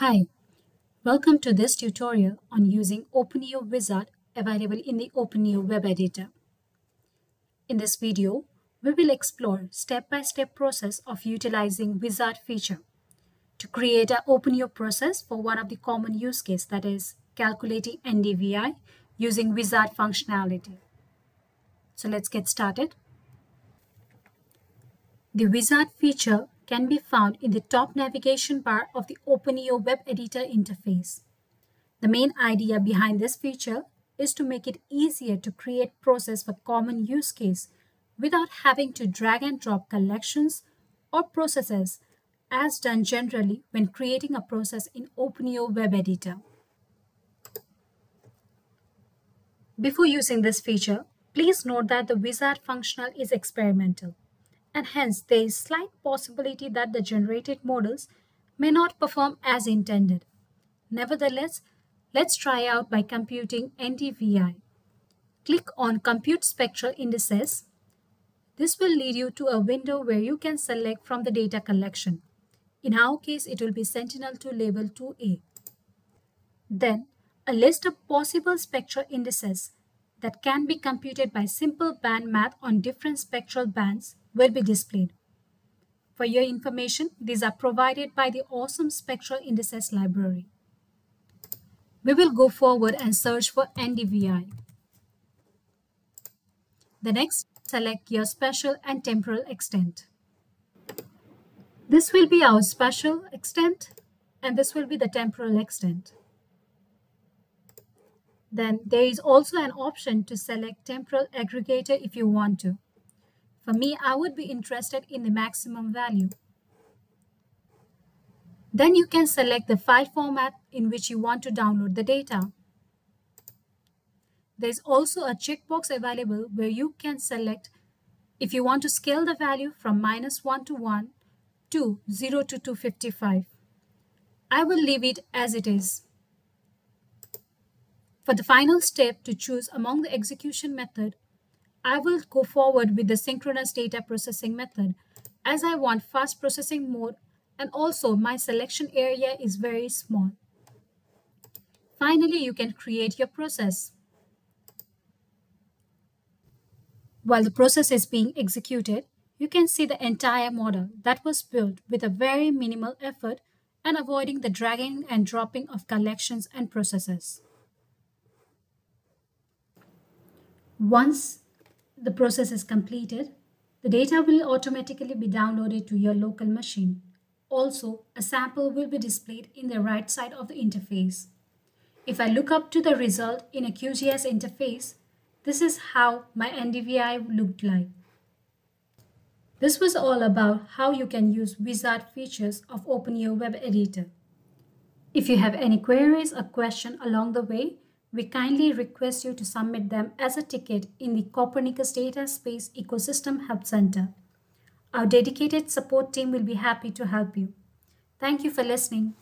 Hi, welcome to this tutorial on using OpenEO Wizard available in the OpenEO Web Editor. In this video, we will explore step-by-step process of utilizing Wizard feature to create an OpenEO process for one of the common use case, that is calculating NDVI using Wizard functionality. So let's get started. The Wizard feature can be found in the top navigation bar of the OpenEO Web Editor interface. The main idea behind this feature is to make it easier to create process for common use case without having to drag and drop collections or processes as done generally when creating a process in OpenEO Web Editor. Before using this feature, please note that the Wizard functional is experimental, and hence there is slight possibility that the generated models may not perform as intended. Nevertheless, let's try out by computing NDVI. Click on Compute Spectral Indices. This will lead you to a window where you can select from the data collection. In our case, it will be Sentinel-2 Label 2A. Then, a list of possible spectral indices that can be computed by simple band math on different spectral bands will be displayed. For your information, these are provided by the awesome Spectral Indices Library. We will go forward and search for NDVI. The next, select your spatial and temporal extent. This will be our spatial extent and this will be the temporal extent. Then there is also an option to select temporal aggregator if you want to. For me, I would be interested in the maximum value. Then you can select the file format in which you want to download the data. There's also a checkbox available where you can select if you want to scale the value from -1 to 1 to 0 to 255. I will leave it as it is. For the final step to choose among the execution method, I will go forward with the synchronous data processing method as I want fast processing mode and also my selection area is very small. Finally, you can create your process. While the process is being executed, you can see the entire model that was built with a very minimal effort and avoiding the dragging and dropping of collections and processes. Once the process is completed, the data will automatically be downloaded to your local machine. Also, a sample will be displayed in the right side of the interface. If I look up to the result in a QGIS interface, this is how my NDVI looked like. This was all about how you can use Wizard features of OpenEO Web Editor. If you have any queries or questions along the way, we kindly request you to submit them as a ticket in the Copernicus Data Space Ecosystem Help Center. Our dedicated support team will be happy to help you. Thank you for listening.